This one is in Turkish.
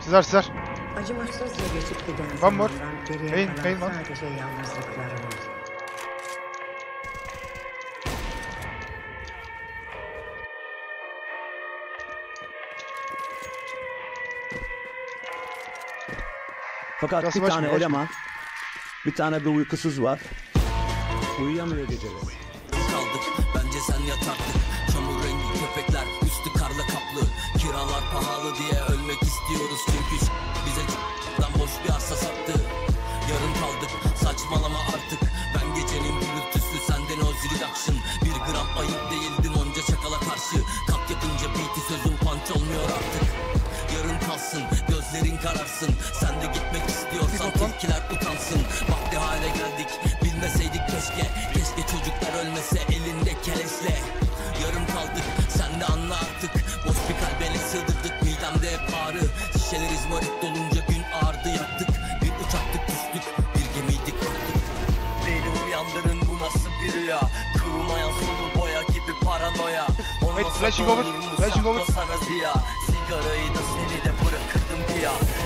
Sızar. Acımasızca geçip giden zamandan geriye kalan sadece yalnızlıklarımız. Fakat biraz bir tane eleman, bir tane bir uykusuz var. Uyuyamıyor geceleri. Kaldık, bence sen yataktık. Çamur rengi köpekler, üstü karla kaplı. Kiralar pahalı diye ölmek istiyoruz çünkü bize c***dan boş bir arsa sattı. Yarın kaldık, saçmalama artık. Ben gecenin gürültüsü, senden o zil akşın. Bir gram ayıp değildin onca çakala karşı. Kalk yakınca beat'i sözün punch olmuyor artık. Yarın kalsın, gözlerin kararsın. Sen de gitmek istiyorsan tilkiler utansın. Vakti hale geldik, bilmeseydik keşke. Keşke çocuklar ölmese elinde keleşle. Yarın kaldık, sen de anla artık. Boş bir kalbele sığdırdık, midemde hep ağrı. Şişeler izmarit dolunca gün ağırdı, yattık. Bir uçaktık, düştük, bir gemiydik, baktık. Benim uyandırın, bu nasıl bir rüya? Kırılmayan sonu boya gibi paranoya. Olmasa da olur mu saklasana ziya? Sigarayı da seni de bırakırdım diya.